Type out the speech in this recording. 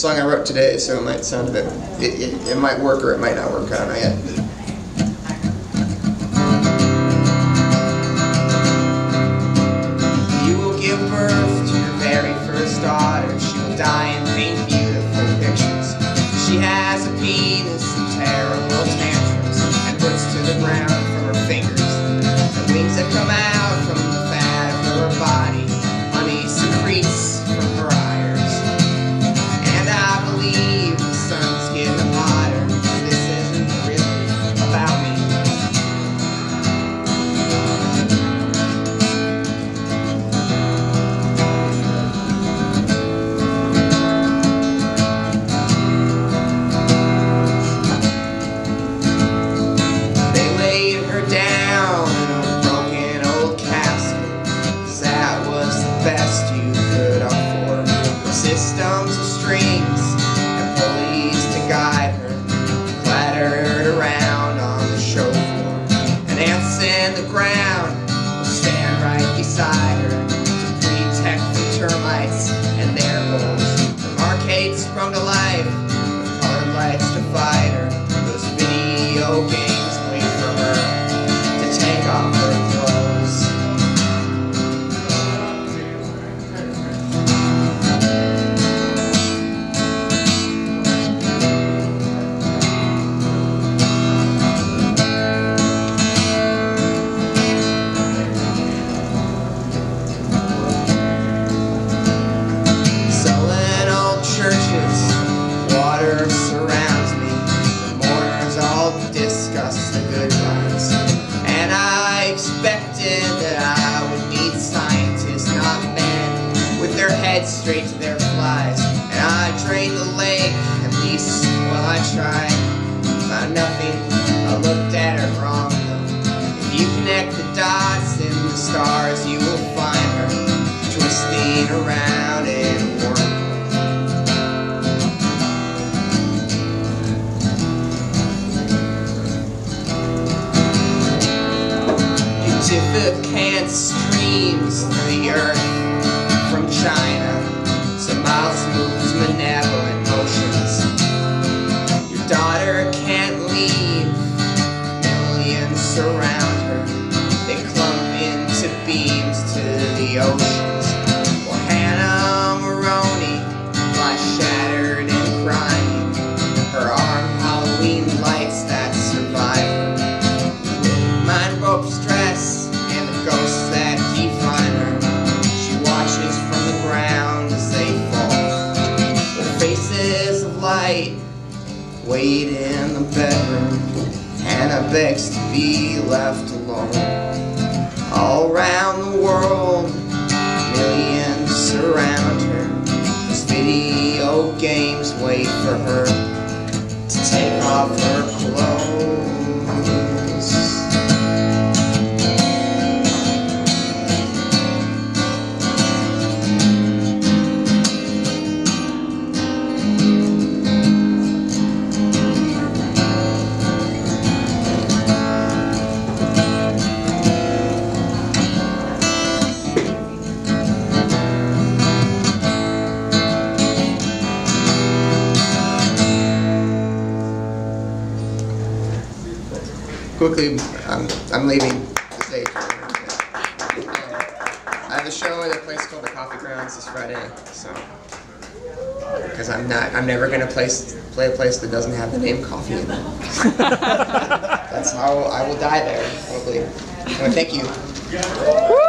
song I wrote today, so it might sound a bit, it might work or it might not work, I don't know yet. Sprung to life, with colored lights to fight her. Those video games wait for her to take off her clothes. Straight to their flies, and I drained the lake, at least while I tried. Found nothing, I looked at it wrong though. If you connect the dots and the stars, you will find her twisting around in a whirlpool. Pontificant streams through the earth from China, Somalia moves malevolent oceans. Your daughter can't leave, millions surround her. They clump into beams to the oceans. Well, Hannah Maroney lies shattered and crying. Her arm Halloween lights that survive her. Mind rope's dress and the ghosts that define her. Wait in the bedroom, Hannah begs to be left alone. All around the world, millions surround her. Those video games wait for her to take off her clothes. Quickly, I'm leaving the stage. I have a show at a place called the Coffee Grounds this Friday, so because I'm never gonna play a place that doesn't have the name Coffee in it. That's how I will die there, probably. Anyway, thank you.